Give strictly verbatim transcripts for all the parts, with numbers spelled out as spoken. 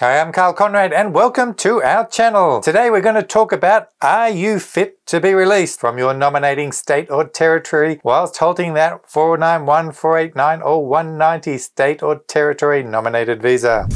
Hi, I'm Karl Konrad and welcome to our channel. Today we're going to talk about, are you fit to be released from your nominating state or territory whilst holding that four ninety-one, four eighty-nine or one ninety state or territory nominated visa?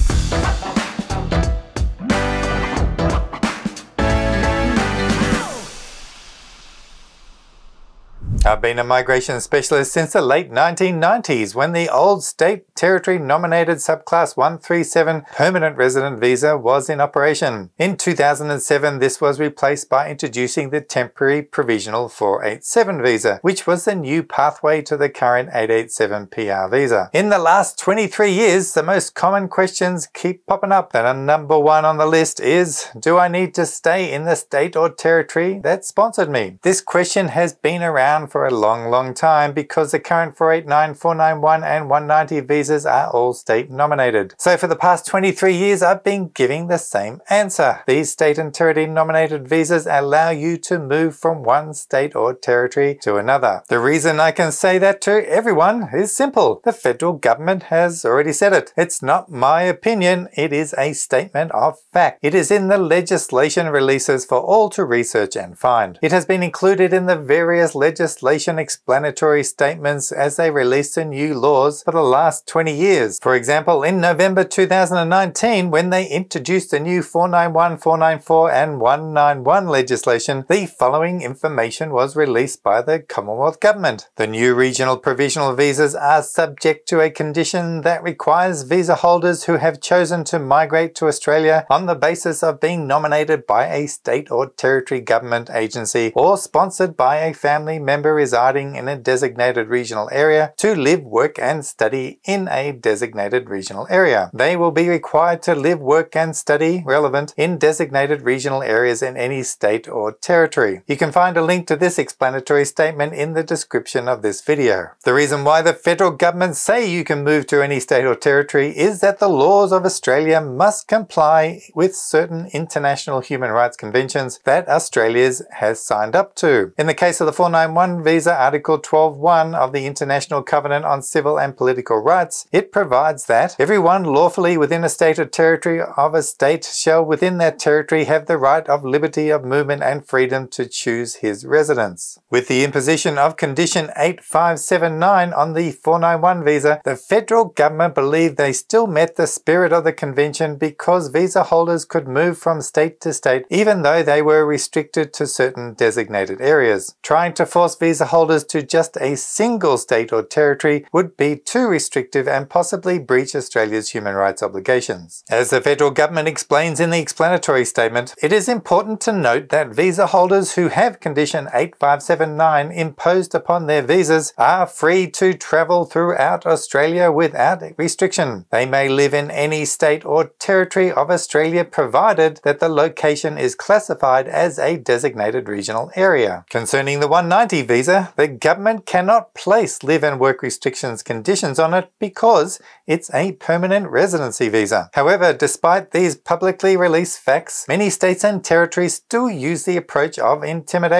I've been a migration specialist since the late nineteen nineties when the old state territory nominated subclass one three seven permanent resident visa was in operation. In two thousand seven this was replaced by introducing the temporary provisional four eighty-seven visa, which was the new pathway to the current eight eighty-seven P R visa. In the last twenty-three years the most common questions keep popping up, and a number one on the list is, do I need to stay in the state or territory that sponsored me? This question has been around for a long, long time because the current four eighty-nine, four ninety-one and one ninety visas are all state nominated. So for the past twenty-three years I've been giving the same answer. These state and territory nominated visas allow you to move from one state or territory to another. The reason I can say that to everyone is simple. The federal government has already said it. It's not my opinion, it is a statement of fact. It is in the legislation releases for all to research and find. It has been included in the various legislation explanatory statements as they released the new laws for the last twenty years. For example, in November two thousand nineteen, when they introduced the new four ninety-one, four ninety-four and one ninety-one legislation, the following information was released by the Commonwealth Government. The new regional provisional visas are subject to a condition that requires visa holders who have chosen to migrate to Australia on the basis of being nominated by a state or territory government agency or sponsored by a family member residing in a designated regional area to live, work and study in a designated regional area. They will be required to live, work and study relevant in designated regional areas in any state or territory. You can find a link to this explanatory statement in the description of this video. The reason why the federal government say you can move to any state or territory is that the laws of Australia must comply with certain international human rights conventions that Australia has signed up to. In the case of the four ninety-one visa, Article twelve point one of the International Covenant on Civil and Political Rights, it provides that everyone lawfully within a state or territory of a state shall within that territory have the right of liberty of movement and freedom to choose his residence. With the imposition of Condition eight five seven nine on the four ninety-one visa, the federal government believed they still met the spirit of the convention because visa holders could move from state to state even though they were restricted to certain designated areas. Trying to force visa holders to just a single state or territory would be too restrictive and possibly breach Australia's human rights obligations. As the federal government explains in the explanatory statement, it is important to note that visa holders who have Condition eight five seven nine imposed upon their visas are free to travel throughout Australia without restriction. They may live in any state or territory of Australia provided that the location is classified as a designated regional area. Concerning the one ninety visa, the government cannot place live and work restrictions conditions on it because it's a permanent residency visa. However, despite these publicly released facts, many states and territories still use the approach of intimidation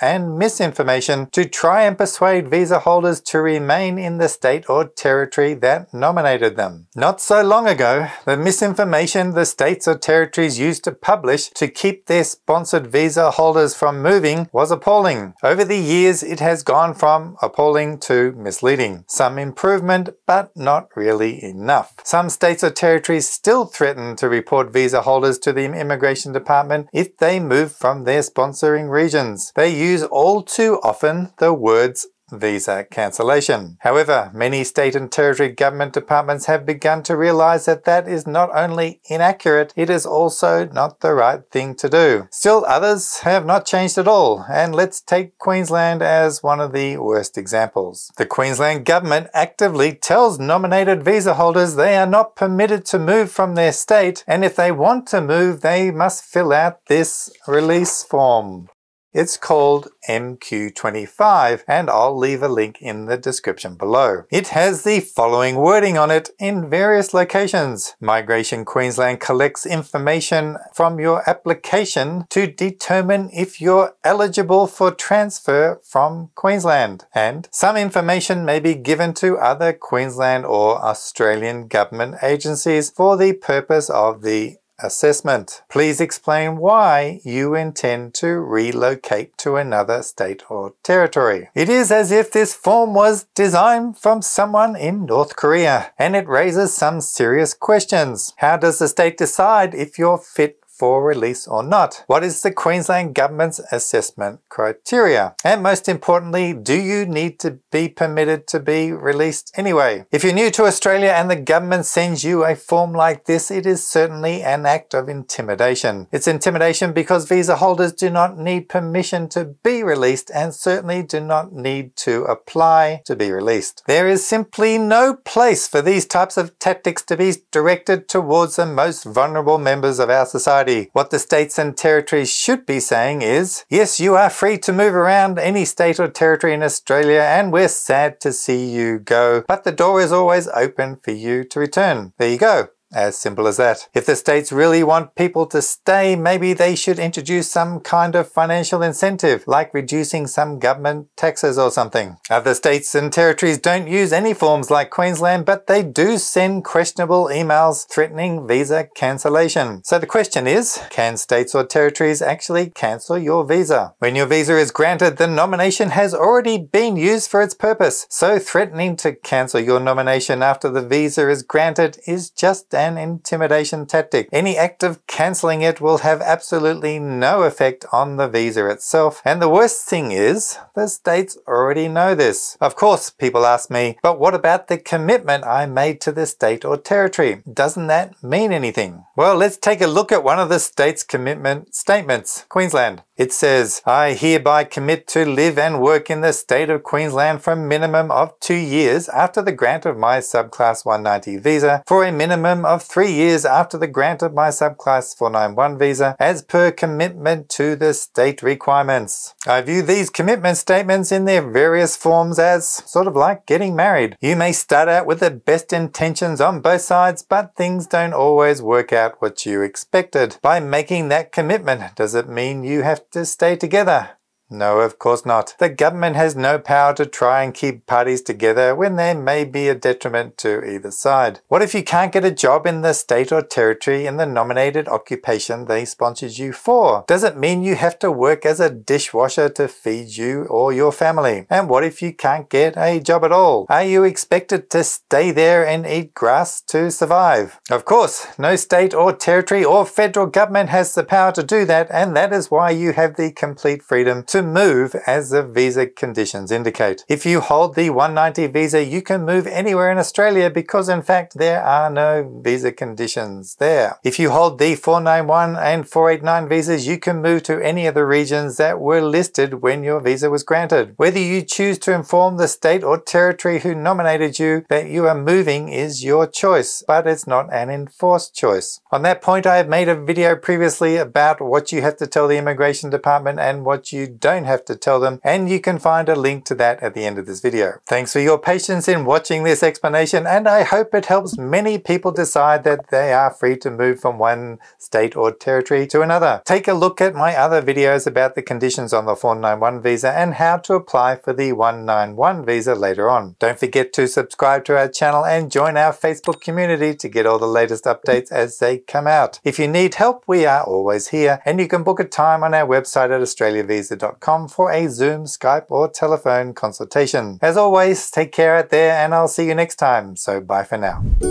and misinformation to try and persuade visa holders to remain in the state or territory that nominated them. Not so long ago, the misinformation the states or territories used to publish to keep their sponsored visa holders from moving was appalling. Over the years Years, it has gone from appalling to misleading. Some improvement, but not really enough. Some states or territories still threaten to report visa holders to the Immigration Department if they move from their sponsoring regions. They use all too often the words visa cancellation. However, many state and territory government departments have begun to realize that that is not only inaccurate, it is also not the right thing to do. Still others have not changed at all, and let's take Queensland as one of the worst examples. The Queensland government actively tells nominated visa holders they are not permitted to move from their state, and if they want to move, they must fill out this release form. It's called M Q twenty-five, and I'll leave a link in the description below. It has the following wording on it in various locations. Migration Queensland collects information from your application to determine if you're eligible for transfer from Queensland, and some information may be given to other Queensland or Australian government agencies for the purpose of the assessment. Please explain why you intend to relocate to another state or territory. It is as if this form was designed from someone in North Korea, and it raises some serious questions. How does the state decide if you're fit for release or not? What is the Queensland government's assessment criteria? And most importantly, do you need to be permitted to be released anyway? If you're new to Australia and the government sends you a form like this, it is certainly an act of intimidation. It's intimidation because visa holders do not need permission to be released, and certainly do not need to apply to be released. There is simply no place for these types of tactics to be directed towards the most vulnerable members of our society. What the states and territories should be saying is, yes, you are free to move around any state or territory in Australia, and we're sad to see you go, but the door is always open for you to return. There you go. As simple as that. If the states really want people to stay, maybe they should introduce some kind of financial incentive, like reducing some government taxes or something. Other states and territories don't use any forms like Queensland, but they do send questionable emails threatening visa cancellation. So the question is, can states or territories actually cancel your visa? When your visa is granted, the nomination has already been used for its purpose, so threatening to cancel your nomination after the visa is granted is just an intimidation tactic. Any act of cancelling it will have absolutely no effect on the visa itself. And the worst thing is, the states already know this. Of course, people ask me, but what about the commitment I made to the state or territory? Doesn't that mean anything? Well, let's take a look at one of the state's commitment statements. Queensland. It says, I hereby commit to live and work in the state of Queensland for a minimum of two years after the grant of my subclass one ninety visa, for a minimum of three years after the grant of my subclass four ninety-one visa, as per commitment to the state requirements. I view these commitment statements in their various forms as sort of like getting married. You may start out with the best intentions on both sides, but things don't always work out what you expected. By making that commitment, does it mean you have to stay together? No, of course not. The government has no power to try and keep parties together when there may be a detriment to either side. What if you can't get a job in the state or territory in the nominated occupation they sponsored you for? Does it mean you have to work as a dishwasher to feed you or your family? And what if you can't get a job at all? Are you expected to stay there and eat grass to survive? Of course, no state or territory or federal government has the power to do that, and that is why you have the complete freedom to move as the visa conditions indicate. If you hold the one ninety visa, you can move anywhere in Australia because in fact there are no visa conditions there. If you hold the four ninety-one and four eighty-nine visas, you can move to any of the regions that were listed when your visa was granted. Whether you choose to inform the state or territory who nominated you that you are moving is your choice, but it's not an enforced choice. On that point, I have made a video previously about what you have to tell the Immigration Department and what you don't Don't have to tell them, and you can find a link to that at the end of this video. Thanks for your patience in watching this explanation, and I hope it helps many people decide that they are free to move from one state or territory to another. Take a look at my other videos about the conditions on the four ninety-one visa and how to apply for the one ninety-one visa later on. Don't forget to subscribe to our channel and join our Facebook community to get all the latest updates as they come out. If you need help, we are always here, and you can book a time on our website at australia visa dot com for a Zoom, Skype or telephone consultation. As always, take care out there, and I'll see you next time. So bye for now.